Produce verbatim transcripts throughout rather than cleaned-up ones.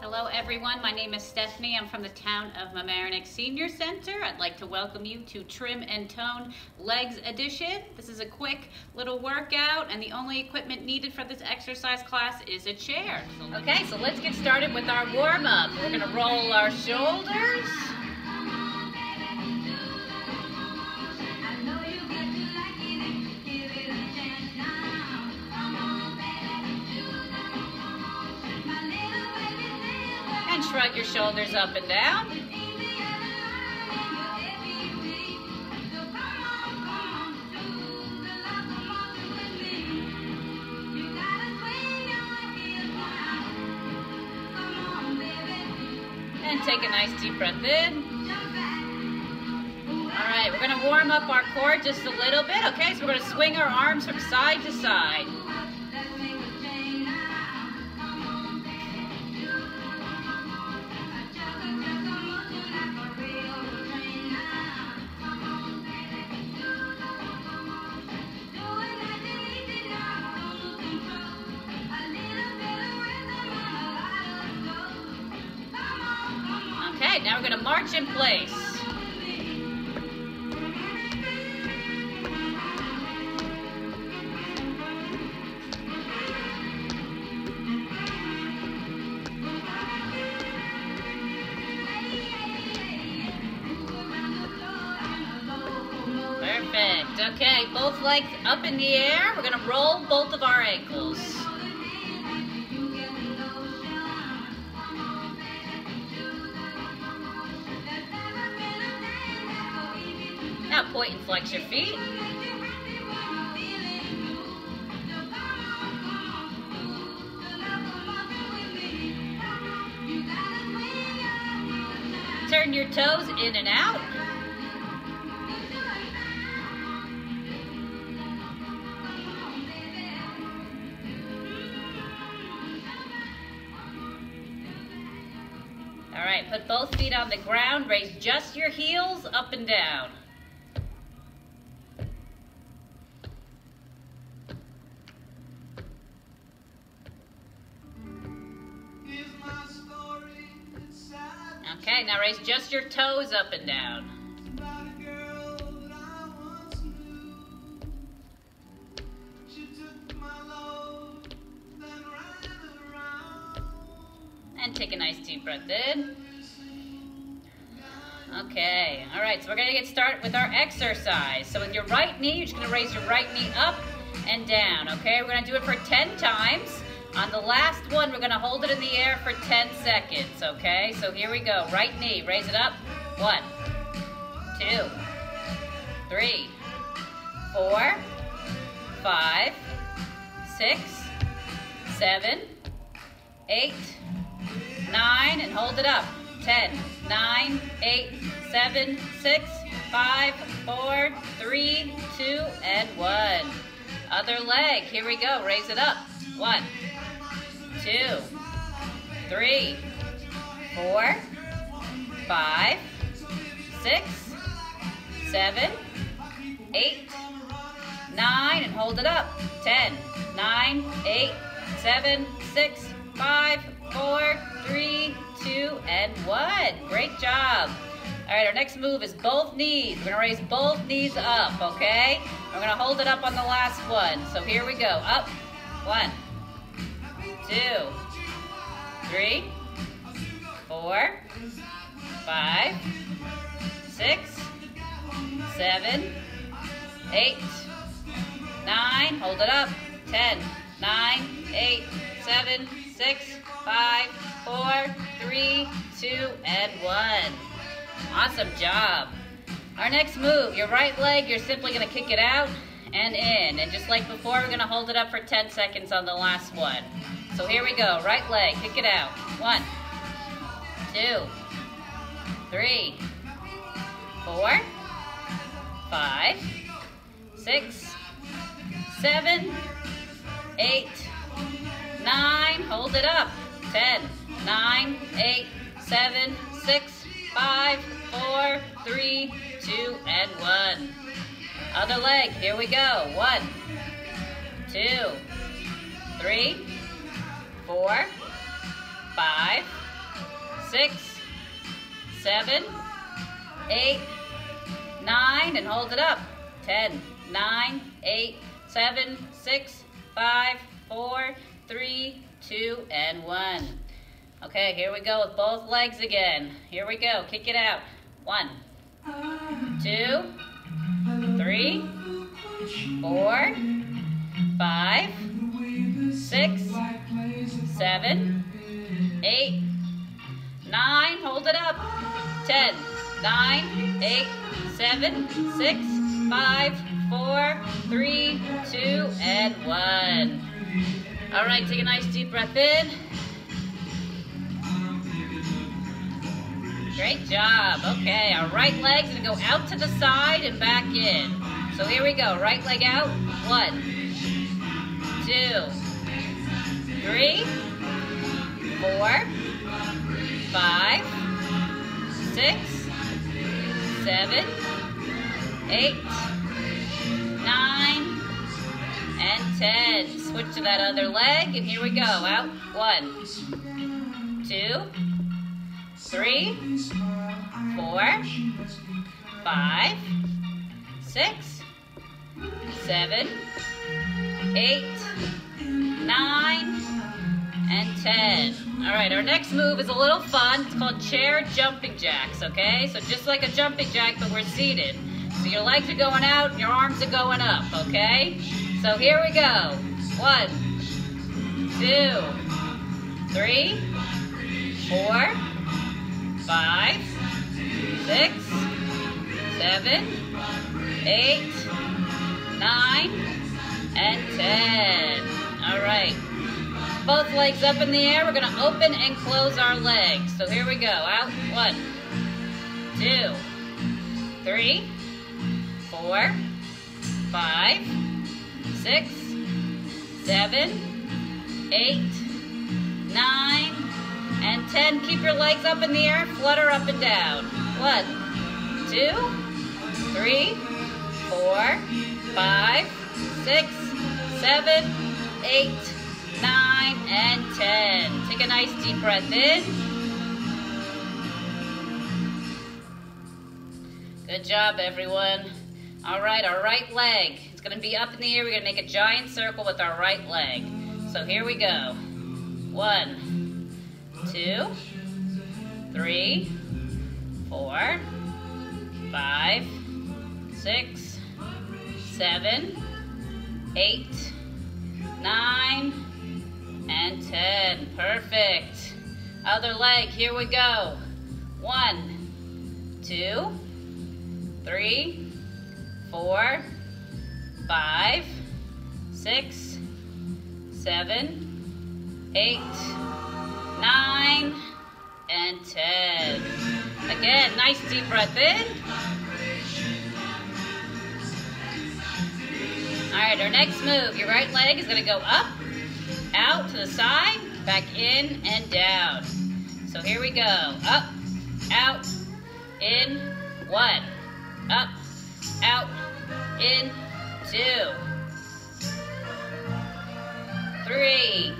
Hello everyone, my name is Stephanie. I'm from the town of Mamaroneck Senior Center. I'd like to welcome you to Trim and Tone Legs Edition. This is a quick little workout and the only equipment needed for this exercise class is a chair. Okay, so let's get started with our warm up. We're gonna roll our shoulders. Shrug your shoulders up and down. And take a nice deep breath in. All right, we're going to warm up our core just a little bit, okay? So we're going to swing our arms from side to side. Now we're going to march in place. Perfect. Okay, both legs up in the air. We're going to roll both of our ankles. Now point and flex your feet. Turn your toes in and out. All right, put both feet on the ground. Raise just your heels up and down. Okay, now raise just your toes up and down. And take a nice deep breath in. Okay, all right, so we're gonna get started with our exercise. So with your right knee, you're just gonna raise your right knee up and down, okay? We're gonna do it for ten times. On the last one, we're gonna hold it in the air for ten seconds, okay? So here we go, right knee, raise it up. One, two, three, four, five, six, seven, eight, nine, and hold it up. Ten, nine, eight, seven, six, five, four, three, two, and one. Other leg, here we go, raise it up. One, two, three, four, five, six, seven, eight, nine, and hold it up. Ten, nine, eight, seven, six, five, four, three, two, and one. Great job. All right, our next move is both knees. We're gonna raise both knees up, okay? We're gonna hold it up on the last one. So here we go, up, one, two, three, four, five, six, seven, eight, nine, hold it up, ten, nine, eight, seven, six, five, four, three, two, and one. Awesome job. Our next move, your right leg, you're simply gonna kick it out and in. And just like before, we're gonna hold it up for ten seconds on the last one. So here we go, right leg, kick it out. One, two, three, four, five, six, seven, eight, nine, hold it up. Ten, nine, eight, seven, six, five, four, three, two, and one. Other leg, here we go. One, two, three, four, five, six, seven, eight, nine, and hold it up. Ten, nine, eight, seven, six, five, four, three, two, and one. Okay, here we go with both legs again. Here we go, kick it out. One, two, three, four, five, six, seven, eight, nine, hold it up. Ten, nine, eight, seven, six, five, four, three, two, and one. All right, take a nice deep breath in. Great job. Okay, our right leg's gonna go out to the side and back in. So here we go, right leg out. One, two, three, four, five, six, seven, eight, nine, and ten. Switch to that other leg, and here we go. Out. One, two, three, four, five, six, seven, eight, nine, and ten. All right, our next move is a little fun. It's called chair jumping jacks, okay? So just like a jumping jack, but we're seated. So your legs are going out and your arms are going up, okay? So here we go. One, two, three, four, five, six, seven, eight, nine, and ten. All right. Both legs up in the air. We're going to open and close our legs. So here we go. Out. One, two, three, four, five, six, seven, eight, nine, and ten. Keep your legs up in the air, flutter up and down. One, two, three, four, five, six, seven, eight, nine, and ten. Take a nice deep breath in. Good job, everyone. All right, our right leg. It's gonna be up in the air. We're gonna make a giant circle with our right leg. So here we go. One, two, three, four, five, six, seven, eight, nine, and ten. Perfect. Other leg, here we go. One, two, three, four, five, six, seven, eight, nine, and ten. Again, nice deep breath in. All right, our next move, your right leg is gonna go up, out to the side, back in and down. So here we go, up, out, in, one, up, out, in, two, three,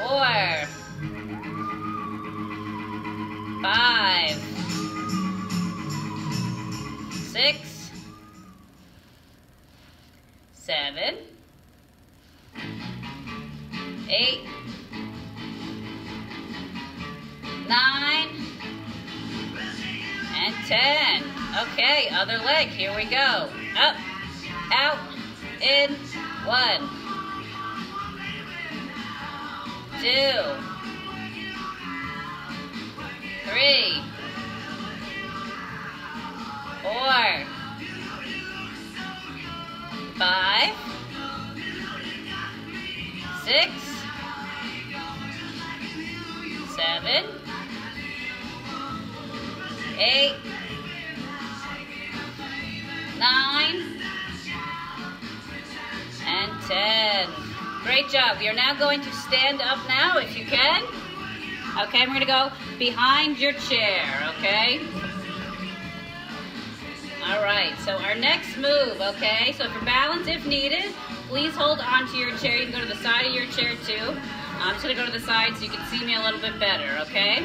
four, five, six, seven, eight, nine, and ten. Okay, other leg, here we go. Up, out, in, one, two, three, four, five, six, seven, eight, nine, and ten. Great job. You're now going to stand up now if you can. Okay, we're gonna go behind your chair, okay? right, so our next move, okay? So for balance, if needed, please hold onto your chair. You can go to the side of your chair too. I'm just gonna go to the side so you can see me a little bit better, okay?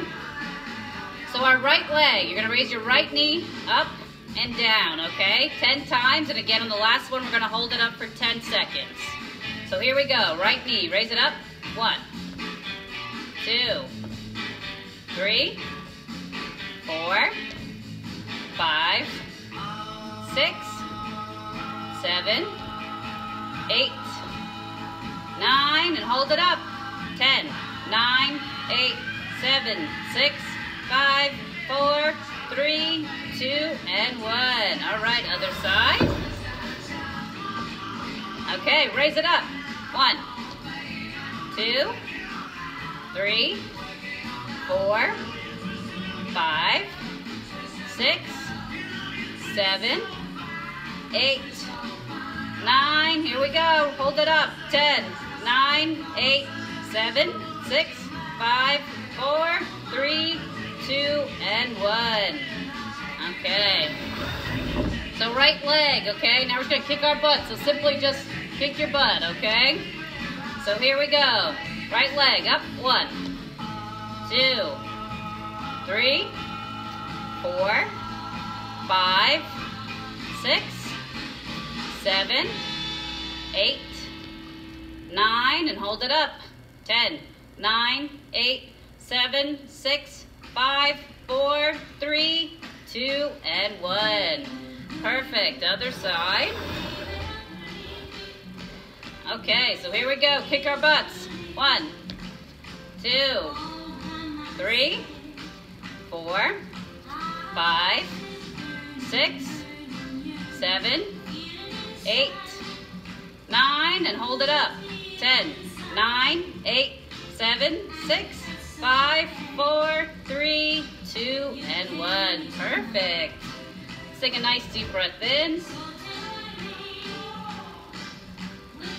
So our right leg, you're gonna raise your right knee up and down, okay? ten times, and again on the last one, we're gonna hold it up for ten seconds. So here we go, right knee, raise it up. One, two, three, four, five, six, seven, eight, nine, and hold it up. Ten, nine, eight, seven, six, five, four, three, two, and one. All right, other side. Okay, raise it up. One, two, three, four, five, six, seven, eight, nine. Here we go. Hold it up. Ten, nine, eight, seven, six, five, four, three, two, and one. Okay. So right leg, okay? Now we're just gonna kick our butt. So simply just kick your butt, okay? So here we go. Right leg up. One, two, three, four, five, six, seven, eight, nine, and hold it up. Ten, nine, eight, seven, six, five, four, three, two, and one. Perfect. Other side. Okay, so here we go. Kick our butts. One, two, three, four, five, six, seven, eight, nine, and hold it up. Ten, nine, eight, seven, six, five, four, three, two, and one. Perfect. Let's take a nice deep breath in.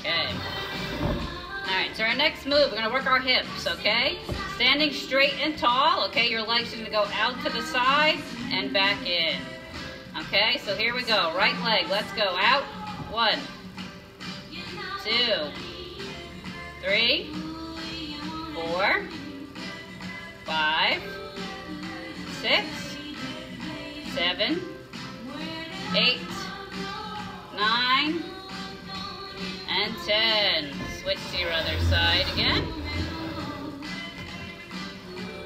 Okay. All right, so our next move, we're gonna work our hips, okay? Standing straight and tall, okay? Your legs are gonna go out to the side and back in. Okay, so here we go, right leg, let's go out. One, two, three, four, five, six, seven, eight, nine, and ten. Switch to your other side again.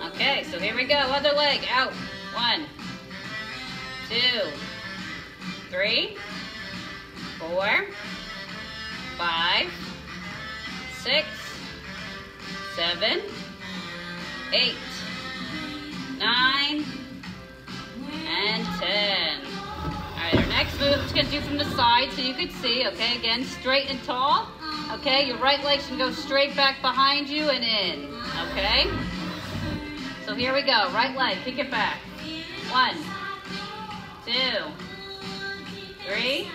Okay, so here we go. Other leg out. One, two, three, four, five, six, seven, eight, nine, and ten. All right, our next move, I'm just gonna do from the side so you can see, okay? Again, straight and tall, okay? Your right leg should go straight back behind you and in, okay? So here we go, right leg, kick it back. One, two, three,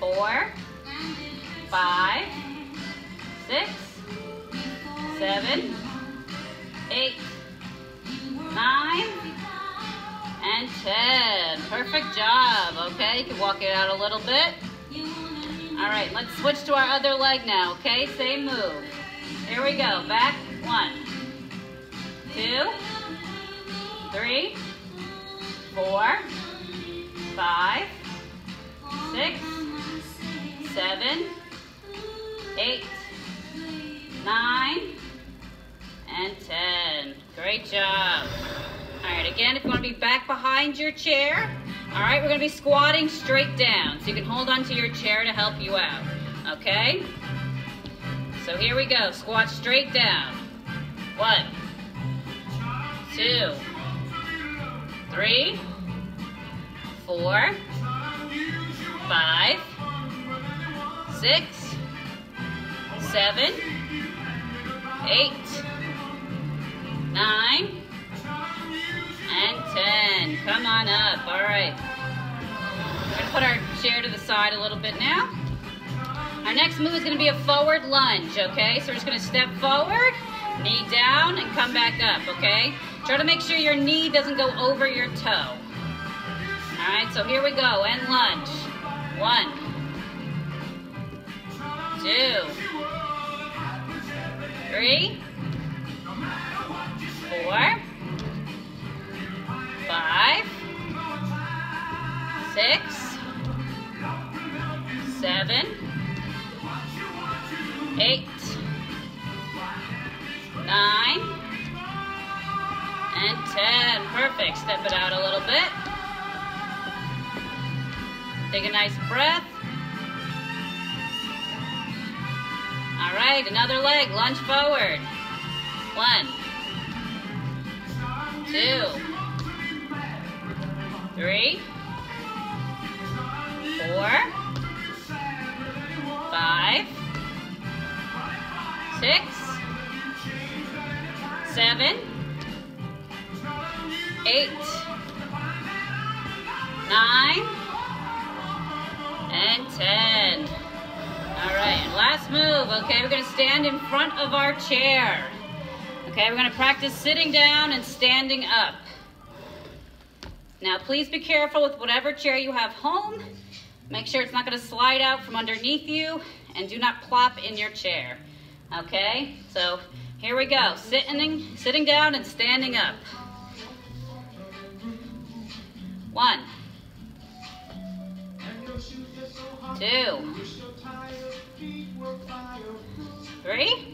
four, five, six, seven, eight, nine, and ten. Perfect job, okay? You can walk it out a little bit. All right, let's switch to our other leg now, okay? Same move. Here we go, back. One, two, three, four, five, six, seven, eight, nine, and ten. Great job. All right, again, if you want to be back behind your chair, all right, we're going to be squatting straight down, so you can hold onto your chair to help you out, okay? So here we go, squat straight down. One, two, three, four, five, six, seven, eight, nine, and ten. Come on up. All right. We're going to put our chair to the side a little bit now. Our next move is going to be a forward lunge, okay? So we're just going to step forward, knee down, and come back up, okay? Try to make sure your knee doesn't go over your toe. All All right, so here we go, and lunge. One, two, three, four, five, six, seven, eight, nine, and ten. Perfect. Step it out a little bit. Take a nice breath. All right, another leg. Lunge forward. One, two, three, four, five, six, seven, eight, nine, and ten. All right, and last move. Okay, we're gonna stand in front of our chair. Okay, we're gonna practice sitting down and standing up. Now, please be careful with whatever chair you have home. Make sure it's not gonna slide out from underneath you, and do not plop in your chair. Okay, so here we go. Sitting, sitting down and standing up. One, two, three,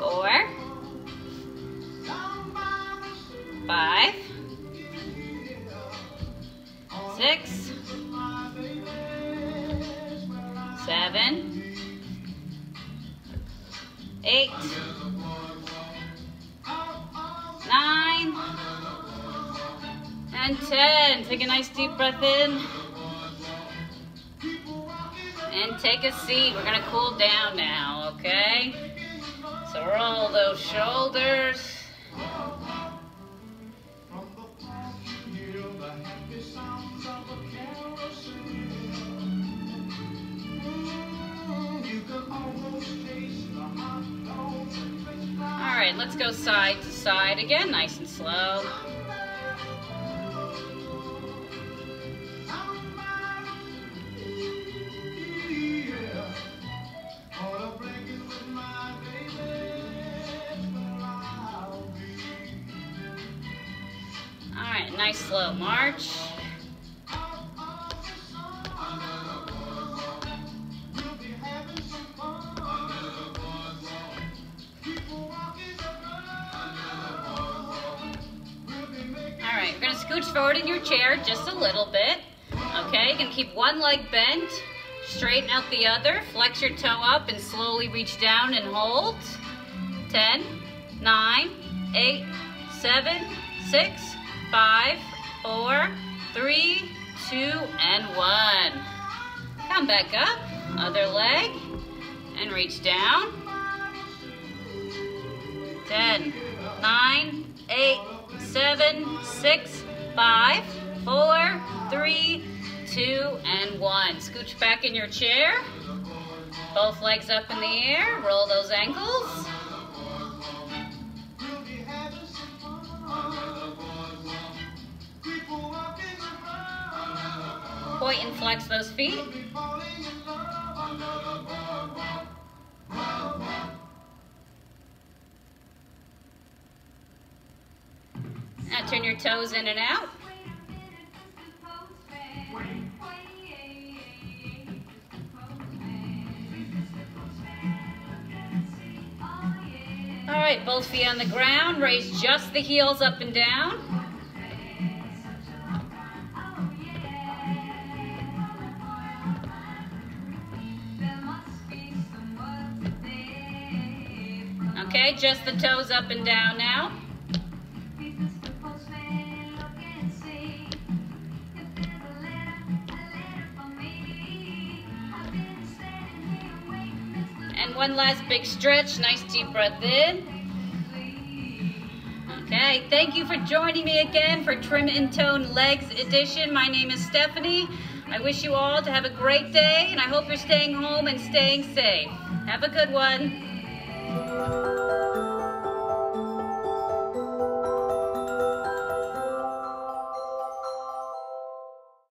four, five, six, seven, eight, nine, and ten. Take a nice deep breath in. And take a seat. We're gonna cool down now, okay? So roll those shoulders. All right, let's go side to side again, nice and slow. All right, nice slow march. Scooch forward in your chair just a little bit. Okay, you can keep one leg bent, straighten out the other, flex your toe up, and slowly reach down and hold. ten, nine, eight, seven, six, five, four, three, two, and one. Come back up, other leg, and reach down. ten, nine, eight, seven, six, five, four, three, two, and one. Scooch back in your chair. Both legs up in the air. Roll those ankles. Point and flex those feet. Now turn your toes in and out. All right, both feet on the ground. Raise just the heels up and down. Okay, just the toes up and down now. One last big stretch, nice deep breath in. Okay, thank you for joining me again for Trim and Tone Legs Edition. My name is Stephanie. I wish you all to have a great day, and I hope you're staying home and staying safe. Have a good one.